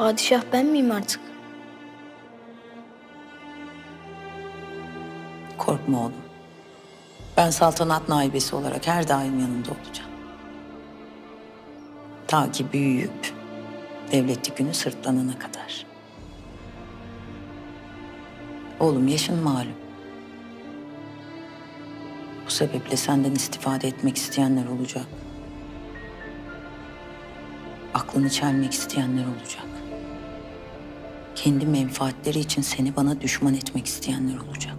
Padişah ben miyim artık? Korkma oğlum. Ben saltanat naibesi olarak her daim yanında olacağım. Ta ki büyüyüp devlet yükünü sırtlanana kadar. Oğlum yaşın malum. Bu sebeple senden istifade etmek isteyenler olacak. Aklını çelmek isteyenler olacak. Kendi menfaatleri için seni bana düşman etmek isteyenler olacak.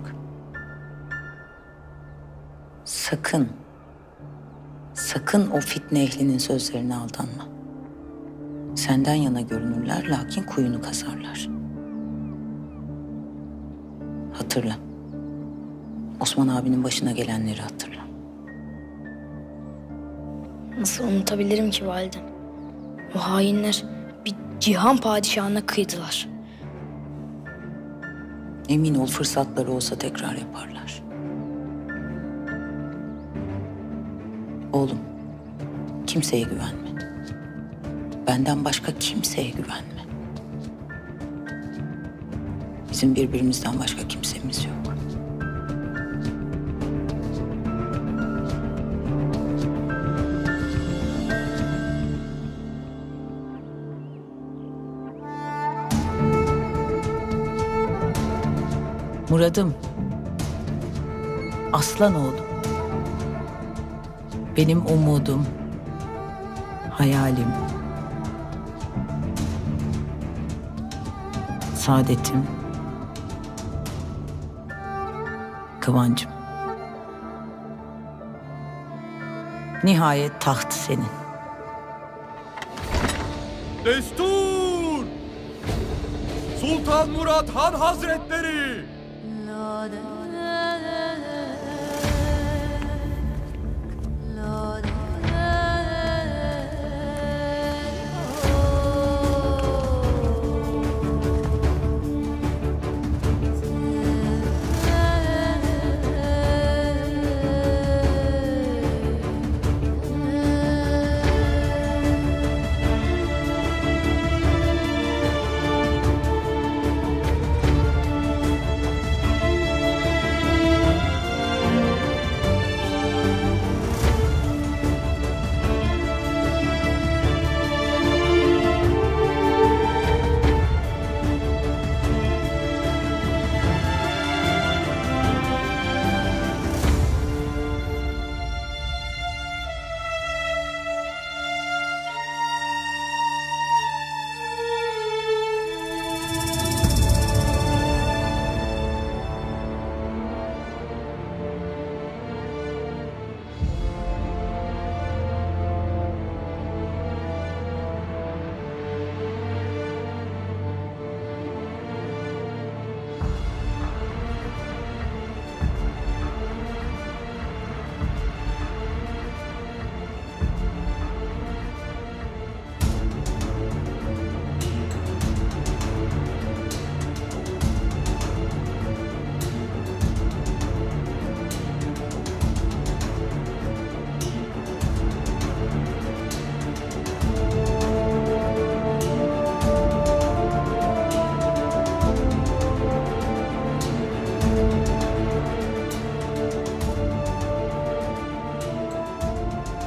Sakın, sakın o fitne ehlinin sözlerine aldanma. Senden yana görünürler lakin kuyunu kazarlar. Hatırla. Osman abinin başına gelenleri hatırla. Nasıl unutabilirim ki validem? O hainler bir cihan padişahına kıydılar. Emin ol fırsatları olsa tekrar yaparlar. Oğlum, kimseye güvenme. Benden başka kimseye güvenme. Bizim birbirimizden başka kimsemiz yok. Murad'ım, aslan oğlum, benim umudum, hayalim, saadetim, kıvancım. Nihayet taht senin. Destur! Sultan Murad Han Hazretleri!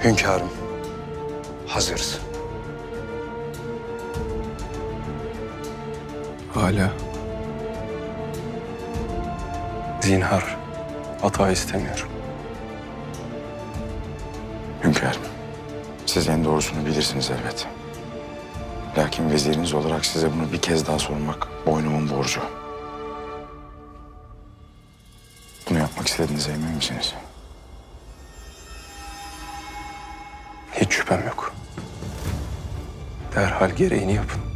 Hünkârım, hazırız. Âlâ. Zinhar, hata istemiyorum. Hünkârım, siz en doğrusunu bilirsiniz elbet. Lakin veziriniz olarak size bunu bir kez daha sormak boynumun borcu. Bunu yapmak istediğinize emin misiniz? Hiç şüphem yok. Derhal gereğini yapın.